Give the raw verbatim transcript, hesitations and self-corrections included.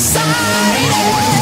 I'm sorry.